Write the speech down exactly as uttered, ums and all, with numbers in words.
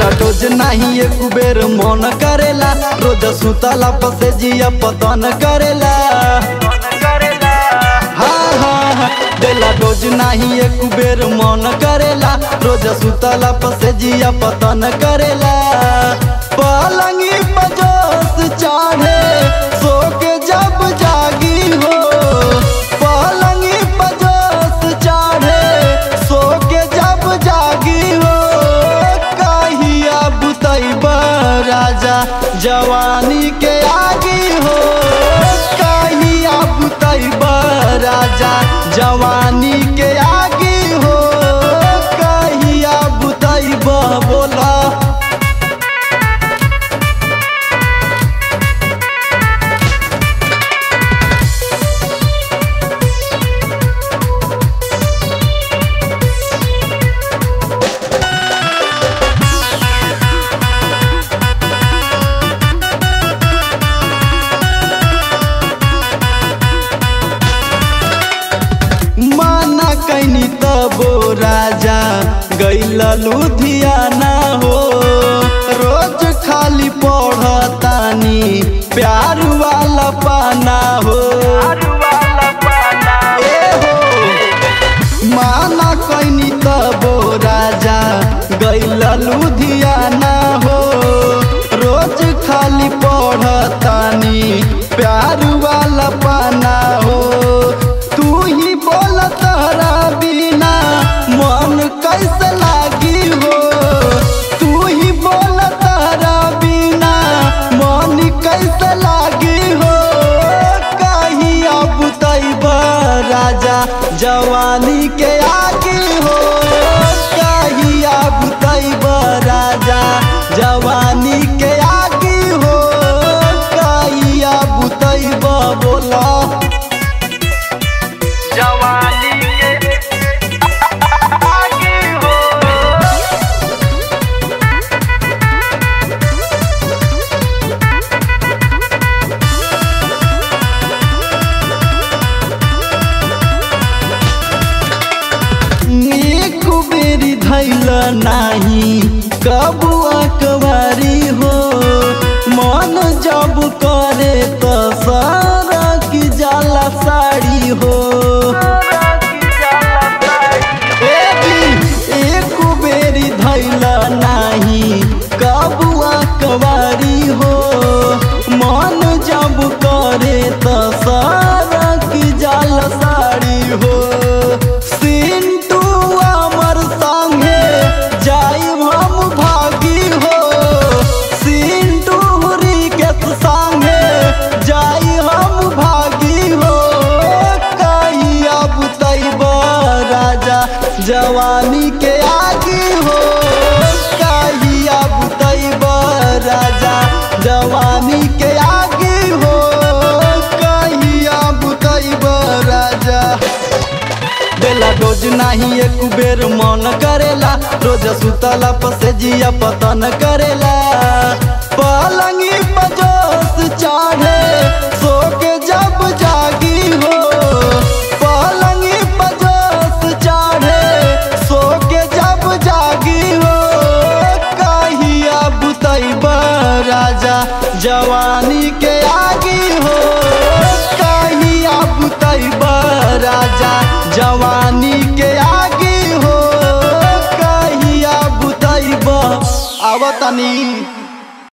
करेला रोज नहीं एक बेर मन करेला रोज सुतला पसे जिया पतन करेला हाँ हाँ डेला रोज नहीं एक बेर मन करेला रोज सुतला पसे जिया पतन करेला पलंगी पजोस चढ़े सो के जब जागी हो पलंगी पजोस चढ़े सो के जब जागी हो कहिया बुतैबा राजा जवानी के आगी हो कहिया बुतैबा राजा जवानी के आगी हो कहिया बुतैबा बोला कैनी तबो राजा गैल लुधियाना हो रोज खाली पढ़तानी प्यार वाला पाना हो ए हो माना कैनी तबो राजा गैल लुधियाना हो रोज खाली पढ़तानी प्यार वाला पाना हो कैसे लागी हो तू ही बोल तारा बिना मन कैसे लागी हो कहिया बुतैबा राजा जवानी के आगी हो कहिया बुतैबा राजा जवानी के आगी हो कहिया बुतैबा बोला नहीं कबुआ कवारी हो मन जब करे तो सारा की जाला साड़ी हो एक बेरी धैला नहीं कबुआ कवारी हो मन जब करे तो सारा की जाला साड़ी हो जवानी के आगी हो कहिया बुतैबा राजा जवानी के आगी हो कहिया बुतैबा राजा डेला रोज नहीं एक बेर मन करेला रोज सुतला पसे जिया पतन करेला पलंगी पजोस चढ़े सो के जब जागी हो पलंगी पजोस चढ़े सो के जब जागी हो कहिया बुतैबा राजा जवानी के आगी हो कहिया बुतैबा राजा जवानी के आगी हो कहिया बुतैबा आवतनी।